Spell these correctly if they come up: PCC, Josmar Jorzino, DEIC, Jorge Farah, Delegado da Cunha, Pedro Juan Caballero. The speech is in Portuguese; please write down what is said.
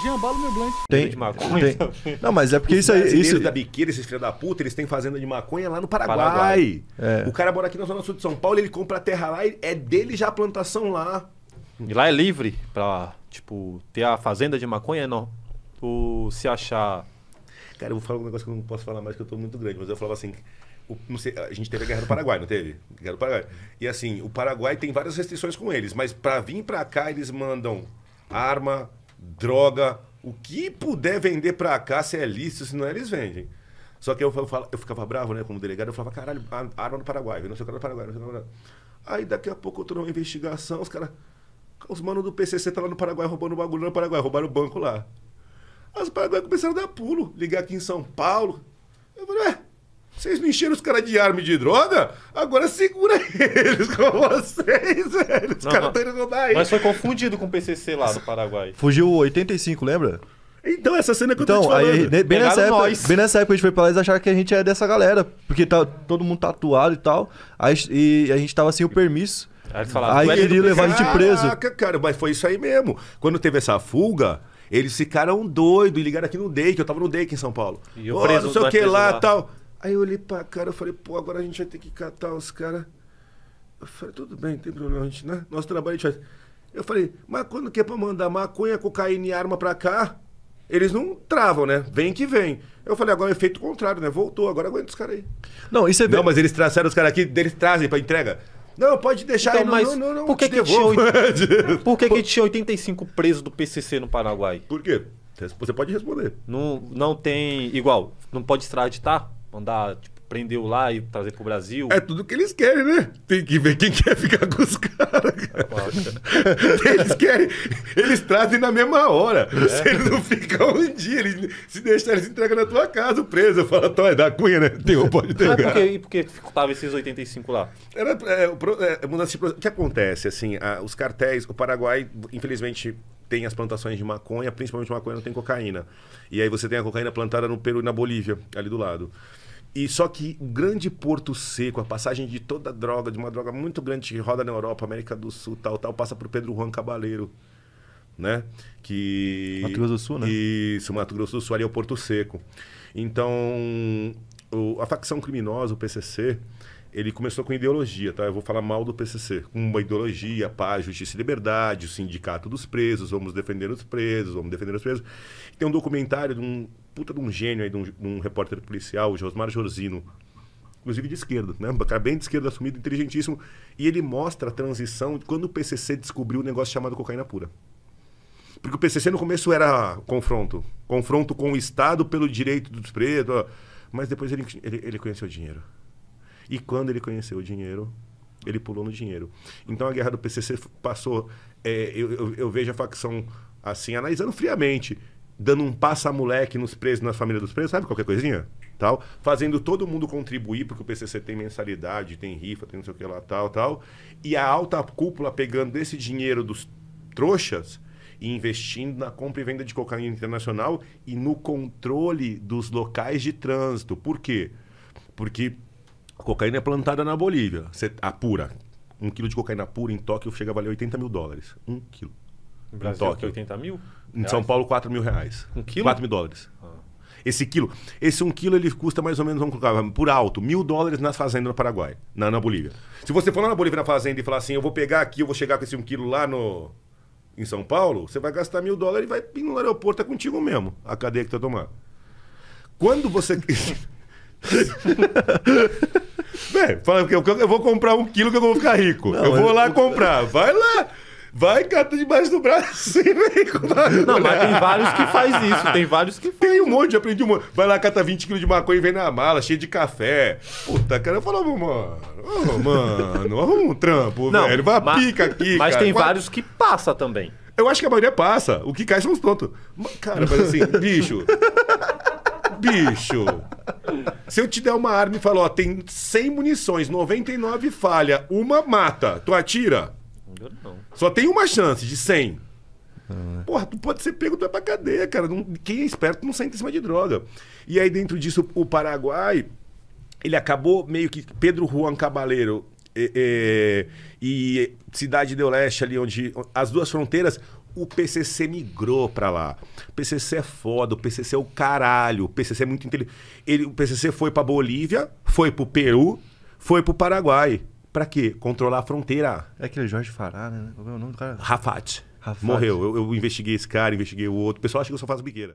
Jambalo meu blanco. Tem de maconha. Tem. Não, mas é porque isso aí. Isso da biqueira, esses filhos da puta, eles têm fazenda de maconha lá no Paraguai. É. O cara mora aqui na zona sul de São Paulo, ele compra a terra lá e é dele já a plantação lá. E lá é livre pra, tipo, ter a fazenda de maconha, não. Ou se achar. Cara, eu vou falar um negócio que eu não posso falar mais, que eu tô muito grande, mas eu falava assim. Não sei, a gente teve a Guerra do Paraguai, não teve? Guerra do Paraguai. E assim, o Paraguai tem várias restrições com eles, mas pra vir pra cá eles mandam arma, droga, o que puder vender pra cá, se é lícito, se não é, eles vendem. Só que eu ficava bravo, né, como delegado, eu falava, caralho, arma do Paraguai, não sei o que é do Paraguai, não sei o que é do Paraguai. Aí daqui a pouco eu tô numa investigação, os caras, os manos do PCC tá lá no Paraguai roubando o bagulho no Paraguai, roubaram o banco lá. Aí os paraguaios começaram a dar pulo, ligar aqui em São Paulo. Eu falei, ué, vocês não encheram os caras de arma e de droga? Agora segura eles com vocês, velho. Os caras estão indo rodar aí. Mas foi confundido com o PCC lá do Paraguai. Fugiu 85, lembra? Então, essa cena que eu tô te falando. Aí, bem nessa época a gente foi pra lá, eles acharam que a gente é dessa galera. Porque tá todo mundo tatuado e tal. Aí, e a gente tava sem o permisso. Aí eles falaram, aí queriam levar a gente preso. Caraca, cara, mas foi isso aí mesmo. Quando teve essa fuga... Eles ficaram doidos e ligaram aqui no DEIC, eu tava no DEIC em São Paulo. E eu preso, não sei o que lá e tal. Aí eu olhei pra cara, eu falei, pô, agora a gente vai ter que catar os caras. Eu falei, tudo bem, não tem problema, a gente, né? Nosso trabalho a gente faz. Eu falei, mas quando que é pra mandar maconha, cocaína e arma pra cá, eles não travam, né? Vem que vem. Eu falei, agora é efeito contrário, né? Voltou, agora aguenta os caras aí. Não, isso é bem... Não, mas eles trouxeram os caras aqui, eles trazem pra entrega. Não, pode deixar então, aí, mas não. Por que que tinha 85 presos do PCC no Paraguai? Por quê? Você pode responder. Não tem igual, não pode extraditar, mandar, tipo, prender lá e trazer pro Brasil. É tudo que eles querem, né? Tem que ver quem quer ficar com os caras. Eles querem, eles trazem na mesma hora. É. Se eles não ficam um dia, eles, se deixar, eles entregam na tua casa, o preso. Fala, é da cunha, né? Pode entregar. E por que tava esses 85 lá? O que acontece, assim, os cartéis, o Paraguai, infelizmente... Tem as plantações de maconha, principalmente maconha, não tem cocaína. E aí você tem a cocaína plantada no Peru e na Bolívia, ali do lado. E só que o grande porto seco, a passagem de toda a droga, de uma droga muito grande que roda na Europa, América do Sul, tal, passa por Pedro Juan Caballero, né? Que... Mato Grosso do Sul, né? Isso, Mato Grosso do Sul, ali é o porto seco. Então, a facção criminosa, o PCC... Ele começou com ideologia, tá? Eu vou falar mal do PCC. Uma ideologia, paz, justiça e liberdade, o sindicato dos presos, vamos defender os presos, vamos defender os presos. Tem um documentário de um puta de um gênio aí, de um repórter policial, o Josmar Jorzino, inclusive de esquerda, né? Um cara bem de esquerda, assumido, inteligentíssimo. E ele mostra a transição de quando o PCC descobriu um negócio chamado cocaína pura. Porque o PCC no começo era confronto. Confronto com o Estado pelo direito dos presos. Mas depois ele conheceu o dinheiro. E quando ele conheceu o dinheiro, ele pulou no dinheiro. Então a guerra do PCC passou... eu vejo a facção, assim, analisando friamente, dando um passa-moleque nos presos, nas famílias dos presos, sabe? Qualquer coisinha, tal. Fazendo todo mundo contribuir, porque o PCC tem mensalidade, tem rifa, tem não sei o que lá, tal. E a alta cúpula pegando esse dinheiro dos trouxas e investindo na compra e venda de cocaína internacional e no controle dos locais de trânsito. Por quê? Porque... A cocaína é plantada na Bolívia, a pura. 1 quilo de cocaína pura em Tóquio chega a valer 80 mil dólares. 1 quilo. No Brasil, em Tóquio, 80 mil? Em São Paulo, 4 mil reais. 1 quilo? 4 mil dólares. Ah. Esse 1 quilo ele custa mais ou menos, vamos colocar, por alto, US$1.000 nas fazendas no Paraguai, na Bolívia. Se você for lá na Bolívia, na fazenda, e falar assim, eu vou pegar aqui, eu vou chegar com esse 1 quilo lá em São Paulo, você vai gastar US$1.000 e vai ir no aeroporto, é contigo mesmo, a cadeia que tá tomando. Quando você... Bem, fala que eu vou comprar 1 quilo que eu vou ficar rico. Não, eu vou lá comprar. Vai lá. Vai, cata debaixo do braço e vem com bagulho. Não, mas tem vários que faz isso. Tem vários que faz. Tem um monte, aprendi um monte. Vai lá, cata 20 quilos de maconha e vem na mala, cheio de café. Puta, cara, falou, mano, arruma um trampo, não, velho. Vai, pica aqui, mas cara. Tem vários que passa também. Eu acho que a maioria passa. O que cai são os tontos. Cara, mas assim, bicho... Bicho, se eu te der uma arma e falar, ó, tem 100 munições, 99 falha, uma mata, tu atira? Não. Só tem uma chance de 100. Porra, tu pode ser pego, tu vai pra cadeia, cara. Quem é esperto não sai em cima de droga. E aí dentro disso, o Paraguai, ele acabou meio que Pedro Juan Caballero e Cidade do Leste, ali onde as duas fronteiras, o PCC migrou para lá. O PCC é foda, o PCC é o caralho, o PCC é muito inteligente. O PCC foi para Bolívia, foi para o Peru, foi para o Paraguai. Para quê? Controlar a fronteira. É aquele Jorge Farah, né? Qual é o nome do cara? Rafat. Morreu. Eu investiguei esse cara, investiguei o outro. O pessoal acha que eu só faço biqueira.